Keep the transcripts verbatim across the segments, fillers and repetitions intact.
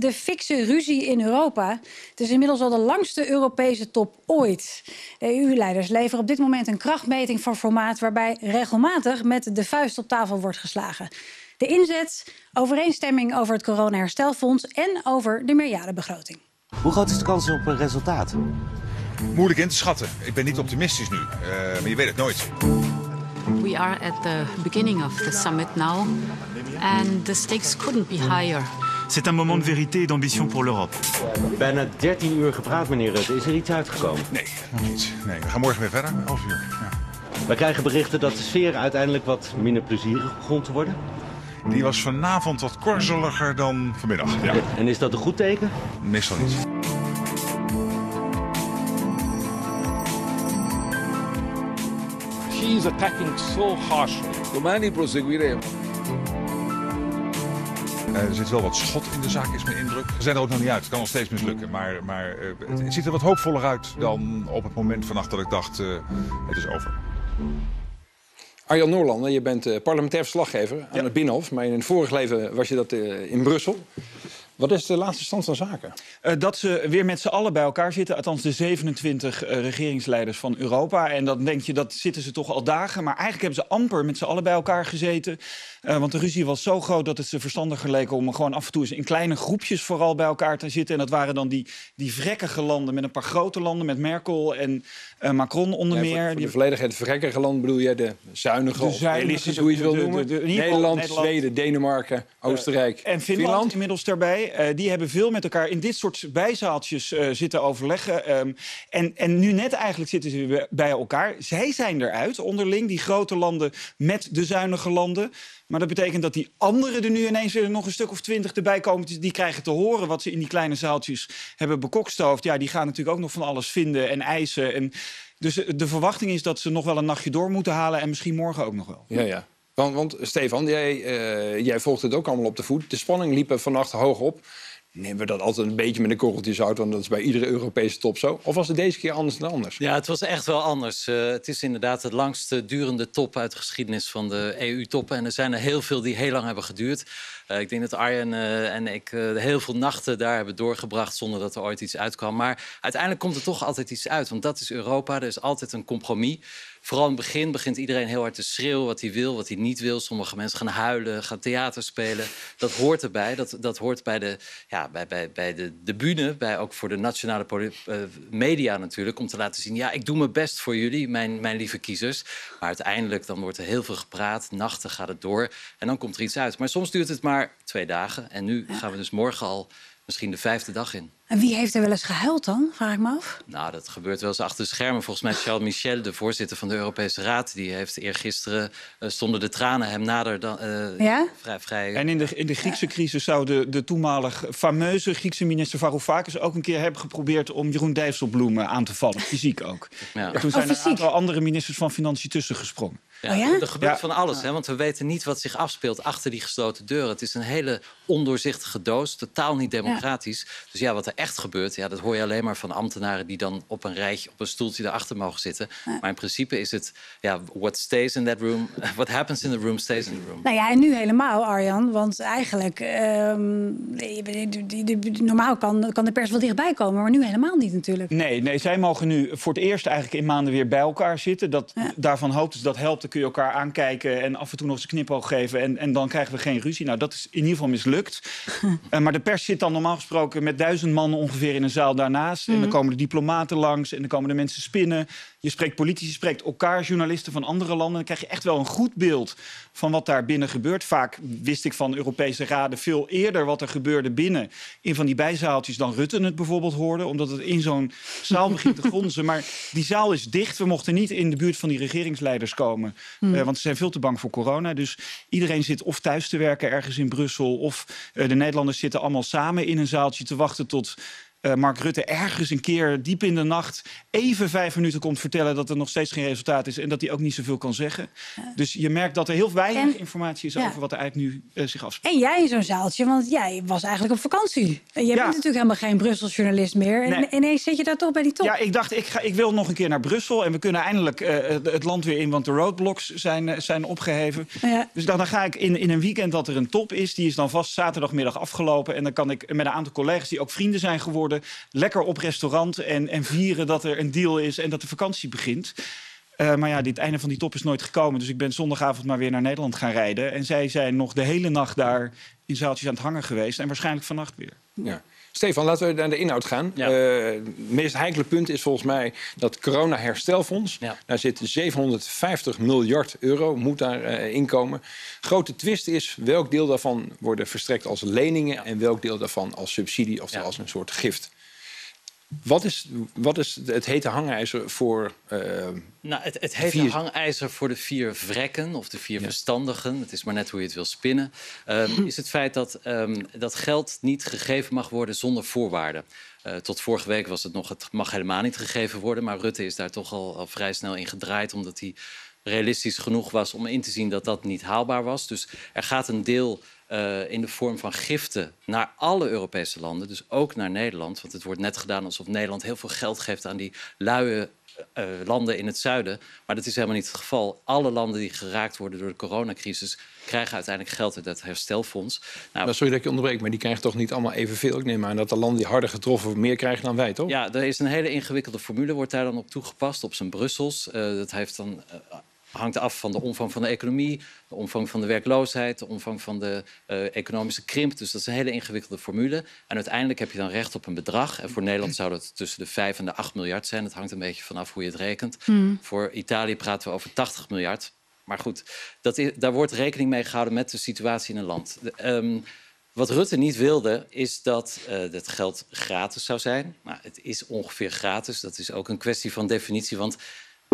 de fikse ruzie in Europa. Het is inmiddels al de langste Europese top ooit. De E U-leiders leveren op dit moment een krachtmeting van formaat waarbij regelmatig met de vuist op tafel wordt geslagen. De inzet, overeenstemming over het corona-herstelfonds en over de meerjarenbegroting. Hoe groot is de kans op een resultaat? Moeilijk in te schatten. Ik ben niet optimistisch nu, uh, maar je weet het nooit. We are at the beginning of the summit now, and the stakes couldn't be higher. C'est un moment de vérité et d'ambition pour l'Europe. Bijna dertien uur gepraat, meneer Rutte. Is er iets uitgekomen? Nee, nog niets. Nee, we gaan morgen weer verder, elf uur. Ja. We krijgen berichten dat de sfeer uiteindelijk wat minder plezierig begon te worden. Die was vanavond wat korzeliger dan vanmiddag. Ja. En is dat een goed teken? Meestal niet. She's attacking so harshly. Domani proseguiremo. Er zit wel wat schot in de zaak, is mijn indruk. We zijn er ook nog niet uit, het kan nog steeds mislukken. Maar, maar het ziet er wat hoopvoller uit dan op het moment vannacht dat ik dacht, uh, het is over. Arjan Noorlander, je bent parlementair verslaggever aan ja. het Binnenhof. Maar in het vorige leven was je dat in Brussel. Wat is de laatste stand van zaken? Uh, dat ze weer met z'n allen bij elkaar zitten. Althans de zevenentwintig uh, regeringsleiders van Europa. En dan denk je, dat zitten ze toch al dagen. Maar eigenlijk hebben ze amper met z'n allen bij elkaar gezeten. Uh, want de ruzie was zo groot dat het ze verstandiger leek om gewoon af en toe eens in kleine groepjes vooral bij elkaar te zitten. En dat waren dan die, die vrekkige landen met een paar grote landen. Met Merkel en uh, Macron onder ja, meer. Voor, voor die... de volledigheid vrekkige land bedoel jij de zuinige of realistisch, hoe je het wil noemen? De, de, de, de, Nederland, Nederland, Zweden, Denemarken, Oostenrijk, uh, en Finland, Finland inmiddels daarbij. Uh, die hebben veel met elkaar in dit soort bijzaaltjes uh, zitten overleggen. Um, en, en nu net eigenlijk zitten ze weer bij elkaar. Zij zijn eruit onderling, die grote landen met de zuinige landen. Maar dat betekent dat die anderen er nu ineens weer nog een stuk of twintig erbij komen. Die krijgen te horen wat ze in die kleine zaaltjes hebben bekokstoofd. Ja, die gaan natuurlijk ook nog van alles vinden en eisen. En dus de verwachting is dat ze nog wel een nachtje door moeten halen en misschien morgen ook nog wel. Ja, ja. Want, want Stefan, jij, uh, jij volgt het ook allemaal op de voet. De spanning liep er vannacht hoog op. Nemen we dat altijd een beetje met een korreltje zout, want dat is bij iedere Europese top zo. Of was het deze keer anders dan anders? Ja, het was echt wel anders. Uh, het is inderdaad de langste durende top uit de geschiedenis van de E U-toppen. En er zijn er heel veel die heel lang hebben geduurd. Uh, ik denk dat Arjen uh, en ik uh, heel veel nachten daar hebben doorgebracht zonder dat er ooit iets uitkwam. Maar uiteindelijk komt er toch altijd iets uit, want dat is Europa. Er is altijd een compromis. Vooral in het begin begint iedereen heel hard te schreeuwen wat hij wil, wat hij niet wil. Sommige mensen gaan huilen, gaan theater spelen. Dat hoort erbij. Dat, dat hoort bij de, ja, bij, bij, bij de, de bühne, bij, ook voor de nationale uh, media natuurlijk, om te laten zien, ja, ik doe mijn best voor jullie, mijn, mijn lieve kiezers. Maar uiteindelijk dan wordt er heel veel gepraat, nachten gaat het door en dan komt er iets uit. Maar soms duurt het maar twee dagen en nu gaan we dus morgen al misschien de vijfde dag in. En wie heeft er wel eens gehuild dan, vraag ik me af? Nou, dat gebeurt wel eens achter de schermen. Volgens mij Charles Michel, de voorzitter van de Europese Raad, die heeft eergisteren uh, stonden de tranen hem nader dan uh, ja? vrij, vrij... En in de, in de Griekse crisis zou de, de toenmalig fameuze Griekse minister Varoufakis ook een keer hebben geprobeerd om Jeroen Dijsselbloem aan te vallen, fysiek ook. Ja. En toen zijn oh, er een aantal andere ministers van Financiën tussengesprongen. Ja, oh ja? Er gebeurt ja. van alles, hè, want we weten niet wat zich afspeelt achter die gesloten deuren. Het is een hele ondoorzichtige doos, totaal niet democratisch. Ja. Dus ja, wat er echt gebeurt, ja, dat hoor je alleen maar van ambtenaren die dan op een rijtje, op een stoeltje daarachter mogen zitten. Ja. Maar in principe is het, ja, what stays in that room, what happens in the room stays in the room. Nou ja, en nu helemaal, Arjan, want eigenlijk, um, normaal kan, kan de pers wel dichtbij komen, maar nu helemaal niet natuurlijk. Nee, nee, zij mogen nu voor het eerst eigenlijk in maanden weer bij elkaar zitten. Dat, ja. Daarvan hoopt dus dat helpt. Kun je elkaar aankijken en af en toe nog eens een knipoog geven. En, en dan krijgen we geen ruzie. Nou, dat is in ieder geval mislukt. uh, maar de pers zit dan normaal gesproken met duizend mannen ongeveer in een zaal daarnaast. Mm-hmm. En dan komen de diplomaten langs en dan komen de mensen spinnen. Je spreekt politici, je spreekt elkaar, journalisten van andere landen. Dan krijg je echt wel een goed beeld van wat daar binnen gebeurt. Vaak wist ik van Europese raden veel eerder wat er gebeurde binnen in van die bijzaaltjes dan Rutte het bijvoorbeeld hoorde. Omdat het in zo'n zaal begint te gronzen. Maar die zaal is dicht. We mochten niet in de buurt van die regeringsleiders komen. Hmm. Uh, want ze zijn veel te bang voor corona. Dus iedereen zit of thuis te werken ergens in Brussel, of uh, de Nederlanders zitten allemaal samen in een zaaltje te wachten tot uh, Mark Rutte ergens een keer diep in de nacht even vijf minuten komt vertellen dat er nog steeds geen resultaat is en dat hij ook niet zoveel kan zeggen. Uh, dus je merkt dat er heel weinig en, informatie is ja. over wat er eigenlijk nu uh, zich afspeelt. En jij in zo'n zaaltje, want jij was eigenlijk op vakantie. En jij ja. bent natuurlijk helemaal geen Brussel-journalist meer. Nee. En ineens zit je daar toch bij die top. Ja, ik dacht, ik, ga, ik wil nog een keer naar Brussel en we kunnen eindelijk uh, het land weer in, want de roadblocks zijn, uh, zijn opgeheven. Uh, ja. Dus dan, dan ga ik in, in een weekend dat er een top is, die is dan vast zaterdagmiddag afgelopen en dan kan ik met een aantal collega's die ook vrienden zijn geworden lekker op restaurant en, en vieren dat er een deal is en dat de vakantie begint. Uh, maar ja, dit einde van die top is nooit gekomen. Dus ik ben zondagavond maar weer naar Nederland gaan rijden. En zij zijn nog de hele nacht daar in zaaltjes aan het hangen geweest. En waarschijnlijk vannacht weer. Ja. Stefan, laten we naar de inhoud gaan. Ja. Uh, het meest heikele punt is volgens mij dat corona-herstelfonds. Ja. Daar zit zevenhonderdvijftig miljard euro, moet daar uh, inkomen. Grote twist is welk deel daarvan worden verstrekt als leningen... Ja. En welk deel daarvan als subsidie, of ja. als een soort gift. Wat is, wat is het hete hangijzer voor... Uh, nou, het het hete vier... hangijzer voor de vier vrekken of de vier ja. verstandigen... het is maar net hoe je het wil spinnen... Um, is het feit dat um, dat geld niet gegeven mag worden zonder voorwaarden. Uh, tot vorige week was het nog, het mag helemaal niet gegeven worden... maar Rutte is daar toch al, al vrij snel in gedraaid... omdat hij realistisch genoeg was om in te zien dat dat niet haalbaar was. Dus er gaat een deel... Uh, in de vorm van giften naar alle Europese landen, dus ook naar Nederland. Want het wordt net gedaan alsof Nederland heel veel geld geeft aan die luie uh, landen in het zuiden. Maar dat is helemaal niet het geval. Alle landen die geraakt worden door de coronacrisis krijgen uiteindelijk geld uit dat herstelfonds. Nou, maar sorry dat ik je onderbreek, maar die krijgen toch niet allemaal evenveel? Ik neem aan dat de landen die harder getroffen worden meer krijgen dan wij, toch? Ja, er is een hele ingewikkelde formule, wordt daar dan op toegepast, op zijn Brussels. Uh, dat heeft dan... Uh, hangt af van de omvang van de economie, de omvang van de werkloosheid... de omvang van de uh, economische krimp. Dus dat is een hele ingewikkelde formule. En uiteindelijk heb je dan recht op een bedrag. En voor Nederland zou dat tussen de vijf en de acht miljard zijn. Het hangt een beetje vanaf hoe je het rekent. Mm. Voor Italië praten we over tachtig miljard. Maar goed, dat is, daar wordt rekening mee gehouden met de situatie in een land. De, um, Wat Rutte niet wilde, is dat uh, het geld gratis zou zijn. Nou, het is ongeveer gratis. Dat is ook een kwestie van definitie, want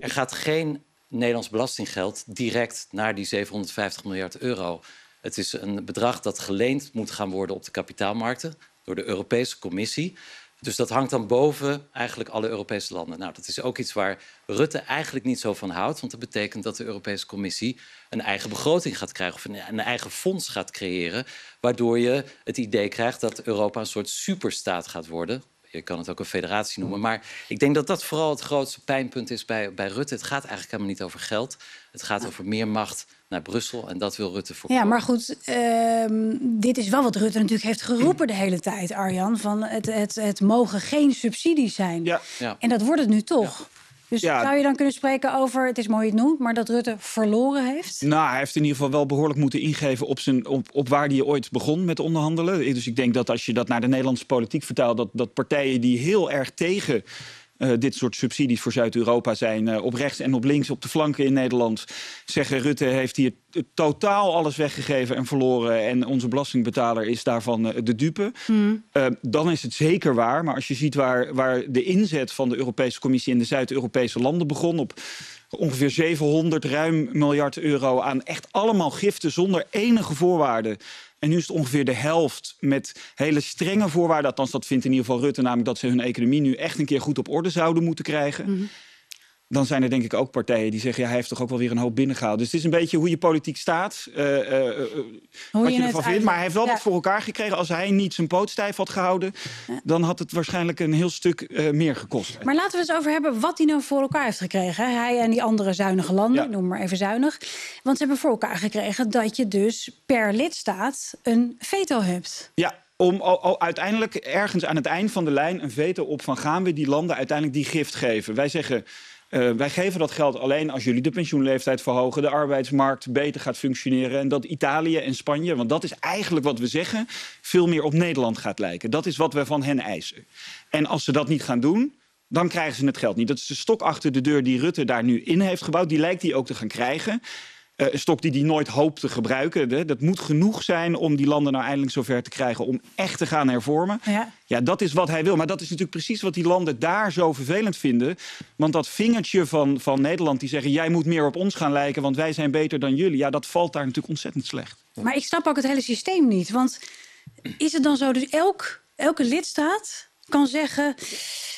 er gaat geen... Nederlands belastinggeld direct naar die zevenhonderdvijftig miljard euro. Het is een bedrag dat geleend moet gaan worden op de kapitaalmarkten... door de Europese Commissie. Dus dat hangt dan boven eigenlijk alle Europese landen. Nou, dat is ook iets waar Rutte eigenlijk niet zo van houdt... want dat betekent dat de Europese Commissie een eigen begroting gaat krijgen... of een eigen fonds gaat creëren... waardoor je het idee krijgt dat Europa een soort superstaat gaat worden... Je kan het ook een federatie noemen. Maar ik denk dat dat vooral het grootste pijnpunt is bij, bij Rutte. Het gaat eigenlijk helemaal niet over geld. Het gaat over meer macht naar Brussel. En dat wil Rutte voorkomen. Ja, maar goed, uh, dit is wel wat Rutte natuurlijk heeft geroepen de hele tijd, Arjan. Van het, het, het mogen geen subsidies zijn. Ja. Ja. En dat wordt het nu toch. Ja. Dus ja. zou je dan kunnen spreken over, het is mooi het noemt... maar dat Rutte verloren heeft? Nou, hij heeft in ieder geval wel behoorlijk moeten ingeven... op, zijn, op, op waar hij ooit begon met onderhandelen. Dus ik denk dat als je dat naar de Nederlandse politiek vertaalt... dat, dat partijen die heel erg tegen uh, dit soort subsidies voor Zuid-Europa zijn... Uh, op rechts en op links, op de flanken in Nederland... zeggen Rutte heeft hier totaal alles weggegeven en verloren... en onze belastingbetaler is daarvan uh, de dupe. Mm. Uh, dan is het zeker waar. Maar als je ziet waar, waar de inzet van de Europese Commissie... in de Zuid-Europese landen begon... op ongeveer zevenhonderd ruim miljard euro aan echt allemaal giften... zonder enige voorwaarden. En nu is het ongeveer de helft met hele strenge voorwaarden. Althans, dat vindt in ieder geval Rutte, namelijk dat ze hun economie... nu echt een keer goed op orde zouden moeten krijgen... Mm-hmm. Dan zijn er denk ik ook partijen die zeggen... ja, hij heeft toch ook wel weer een hoop binnengehaald. Dus het is een beetje hoe je politiek staat, uh, uh, uh, hoe wat je, je ervan vindt. Maar hij heeft wel ja. wat voor elkaar gekregen. Als hij niet zijn poot stijf had gehouden... Ja. dan had het waarschijnlijk een heel stuk uh, meer gekost. Maar laten we het over hebben wat hij nou voor elkaar heeft gekregen. Hij en die andere zuinige landen, ja. noem maar even zuinig. Want ze hebben voor elkaar gekregen dat je dus per lidstaat een veto hebt. Ja. Om o, o, uiteindelijk ergens aan het eind van de lijn een veto op van... gaan we die landen uiteindelijk die gift geven. Wij zeggen... Uh, wij geven dat geld alleen als jullie de pensioenleeftijd verhogen... de arbeidsmarkt beter gaat functioneren... en dat Italië en Spanje, want dat is eigenlijk wat we zeggen... veel meer op Nederland gaat lijken. Dat is wat we van hen eisen. En als ze dat niet gaan doen, dan krijgen ze het geld niet. Dat is de stok achter de deur die Rutte daar nu in heeft gebouwd. Die lijkt hij ook te gaan krijgen. Uh, een stok die hij nooit hoopt te gebruiken. Hè? Dat moet genoeg zijn om die landen nou eindelijk zover te krijgen... om echt te gaan hervormen. Ja. Ja, dat is wat hij wil. Maar dat is natuurlijk precies wat die landen daar zo vervelend vinden. Want dat vingertje van, van Nederland die zeggen... jij moet meer op ons gaan lijken, want wij zijn beter dan jullie. Ja, dat valt daar natuurlijk ontzettend slecht. Maar ik snap ook het hele systeem niet. Want is het dan zo, dus elk, elke lidstaat kan zeggen,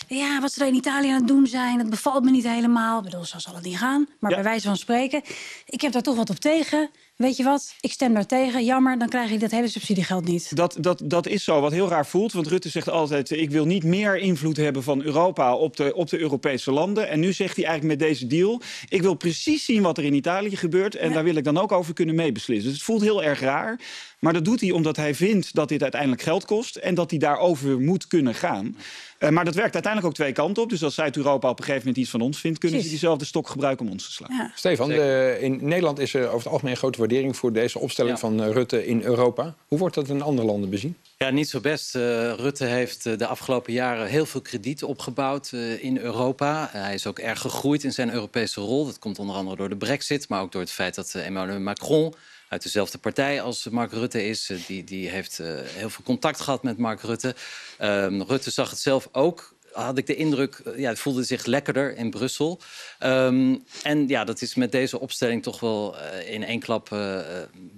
ja, wat ze daar in Italië aan het doen zijn, dat bevalt me niet helemaal. Ik bedoel, zo zal het niet gaan. Maar ja. bij wijze van spreken, ik heb daar toch wat op tegen. Weet je wat, ik stem daar tegen. Jammer, dan krijg ik dat hele subsidiegeld niet. Dat, dat, dat is zo, wat heel raar voelt. Want Rutte zegt altijd, ik wil niet meer invloed hebben van Europa op de, op de Europese landen. En nu zegt hij eigenlijk met deze deal, ik wil precies zien wat er in Italië gebeurt. En ja. daar wil ik dan ook over kunnen meebeslissen. Dus het voelt heel erg raar. Maar dat doet hij omdat hij vindt dat dit uiteindelijk geld kost. En dat hij daarover moet kunnen gaan. Uh, maar dat werkt uiteindelijk ook twee kanten op. Dus als Zuid-Europa op een gegeven moment iets van ons vindt, kunnen Jeez. ze diezelfde stok gebruiken om ons te slaan. Ja. Stefan, de, in Nederland is er over het algemeen grote waardering voor deze opstelling ja. van uh, Rutte in Europa. Hoe wordt dat in andere landen bezien? Ja, niet zo best. Uh, Rutte heeft uh, de afgelopen jaren heel veel krediet opgebouwd uh, in Europa. Uh, hij is ook erg gegroeid in zijn Europese rol. Dat komt onder andere door de Brexit, maar ook door het feit dat uh, Emmanuel Macron uit dezelfde partij als Mark Rutte is. Die, die heeft uh, heel veel contact gehad met Mark Rutte. Um, Rutte zag het zelf ook. Had ik de indruk, ja, het voelde zich lekkerder in Brussel. Um, en ja, dat is met deze opstelling toch wel uh, in één klap uh,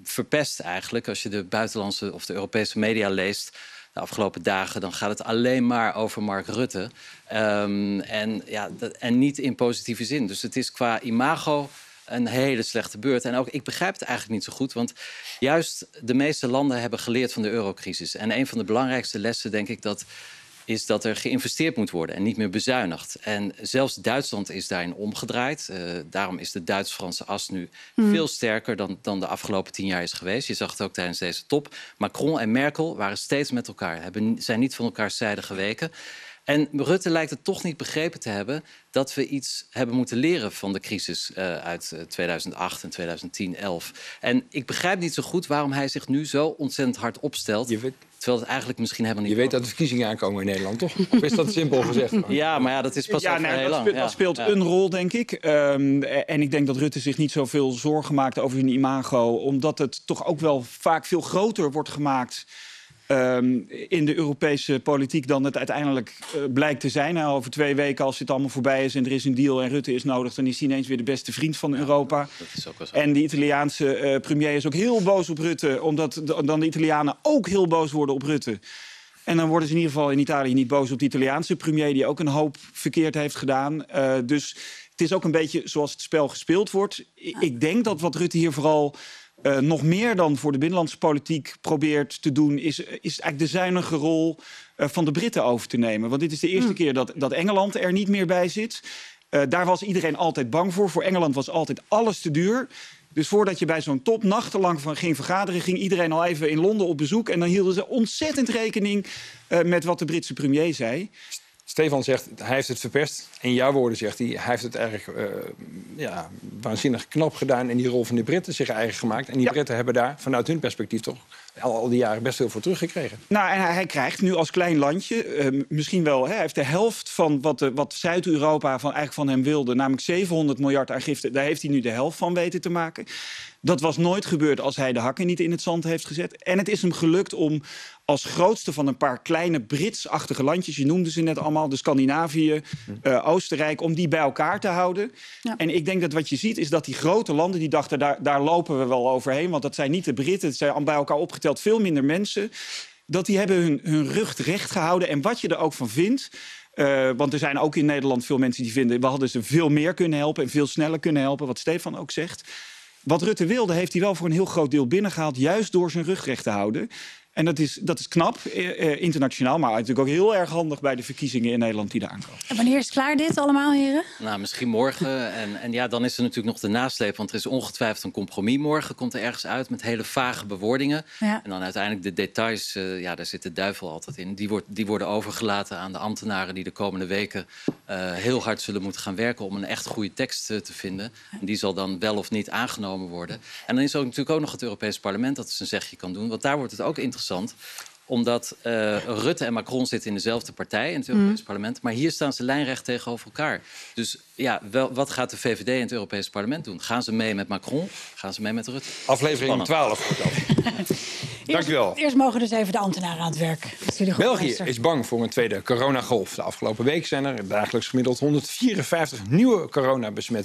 verpest eigenlijk. Als je de buitenlandse of de Europese media leest de afgelopen dagen, dan gaat het alleen maar over Mark Rutte. Um, en, ja, dat, en niet in positieve zin. Dus het is qua imago een hele slechte beurt. En ook, ik begrijp het eigenlijk niet zo goed, want juist de meeste landen hebben geleerd van de eurocrisis. En een van de belangrijkste lessen, denk ik, dat is dat er geïnvesteerd moet worden en niet meer bezuinigd. En zelfs Duitsland is daarin omgedraaid. Uh, daarom is de Duits-Franse as nu mm. veel sterker dan, dan de afgelopen tien jaar is geweest. Je zag het ook tijdens deze top. Macron en Merkel waren steeds met elkaar, hebben, zijn niet van elkaars zijde geweken. En Rutte lijkt het toch niet begrepen te hebben dat we iets hebben moeten leren van de crisis uh, uit tweeduizend acht en tweeduizend tien, elf. En ik begrijp niet zo goed waarom hij zich nu zo ontzettend hard opstelt. Je weet, terwijl het eigenlijk misschien helemaal niet... Je weet dat de verkiezingen aankomen in Nederland, toch? Of is dat simpel gezegd? Maar... Ja, maar ja, dat is pas ja, nee, heel dat lang. Speelt, ja. Dat speelt ja. een rol, denk ik. Um, en ik denk dat Rutte zich niet zoveel zorgen maakt over zijn imago, omdat het toch ook wel vaak veel groter wordt gemaakt Um, in de Europese politiek dan het uiteindelijk uh, blijkt te zijn. Nou, over twee weken, als dit allemaal voorbij is en er is een deal en Rutte is nodig, dan is hij ineens weer de beste vriend van ja, Europa. Dat is ook wel zo. En de Italiaanse uh, premier is ook heel boos op Rutte, omdat de, dan de Italianen ook heel boos worden op Rutte. En dan worden ze in ieder geval in Italië niet boos op de Italiaanse premier, die ook een hoop verkeerd heeft gedaan. Uh, dus het is ook een beetje zoals het spel gespeeld wordt. I- ik denk dat wat Rutte hier vooral Uh, nog meer dan voor de binnenlandse politiek probeert te doen, is, is eigenlijk de zuinige rol uh, van de Britten over te nemen. Want dit is de eerste mm. keer dat, dat Engeland er niet meer bij zit. Uh, daar was iedereen altijd bang voor. Voor Engeland was altijd alles te duur. Dus voordat je bij zo'n top nachtenlang van ging vergaderen, ging iedereen al even in Londen op bezoek. En dan hielden ze ontzettend rekening uh, met wat de Britse premier zei. Stefan zegt, hij heeft het verpest. In jouw woorden zegt hij, hij heeft het eigenlijk uh, ja, waanzinnig knap gedaan en die rol van de Britten zich eigen gemaakt. En die ja. Britten hebben daar vanuit hun perspectief toch al, al die jaren best veel voor teruggekregen. Nou, en hij, hij krijgt nu als klein landje uh, misschien wel, hè, hij heeft de helft van wat, de, wat Zuid-Europa van, eigenlijk van hem wilde, namelijk zevenhonderd miljard aan giften, daar heeft hij nu de helft van weten te maken. Dat was nooit gebeurd als hij de hakken niet in het zand heeft gezet. En het is hem gelukt om als grootste van een paar kleine Brits-achtige landjes, je noemde ze net allemaal, de Scandinavië, uh, Oostenrijk, om die bij elkaar te houden. Ja. En ik denk dat wat je ziet is dat die grote landen, die dachten, daar, daar lopen we wel overheen, want dat zijn niet de Britten, het zijn bij elkaar opgeteld veel minder mensen, dat die hebben hun, hun rug recht gehouden. En wat je er ook van vindt, Uh, want er zijn ook in Nederland veel mensen die vinden, we hadden ze veel meer kunnen helpen en veel sneller kunnen helpen, wat Stefan ook zegt. Wat Rutte wilde, heeft hij wel voor een heel groot deel binnengehaald, juist door zijn rug recht te houden. En dat is, dat is knap, eh, internationaal, maar natuurlijk ook heel erg handig bij de verkiezingen in Nederland die daar aankomen. En wanneer is klaar dit allemaal, heren? Nou, misschien morgen. En, en ja, dan is er natuurlijk nog de nasleep, want er is ongetwijfeld een compromis. Morgen komt er ergens uit met hele vage bewoordingen. Ja. En dan uiteindelijk de details, uh, ja, daar zit de duivel altijd in. Die, wordt, die worden overgelaten aan de ambtenaren die de komende weken uh, heel hard zullen moeten gaan werken om een echt goede tekst uh, te vinden. En die zal dan wel of niet aangenomen worden. En dan is er ook natuurlijk ook nog het Europese parlement dat zijn zegje kan doen, want daar wordt het ook interessant. Omdat uh, Rutte en Macron zitten in dezelfde partij in het Europees mm. parlement. Maar hier staan ze lijnrecht tegenover elkaar. Dus ja, wel, wat gaat de V V D in het Europees parlement doen? Gaan ze mee met Macron? Gaan ze mee met Rutte? Aflevering twaalf wordt dat. Dank u wel. Eerst, eerst mogen dus even de ambtenaren aan het werk. Goed, België meester. is bang voor een tweede coronagolf. De afgelopen week zijn er dagelijks gemiddeld honderdvierenvijftig nieuwe coronabesmettingen.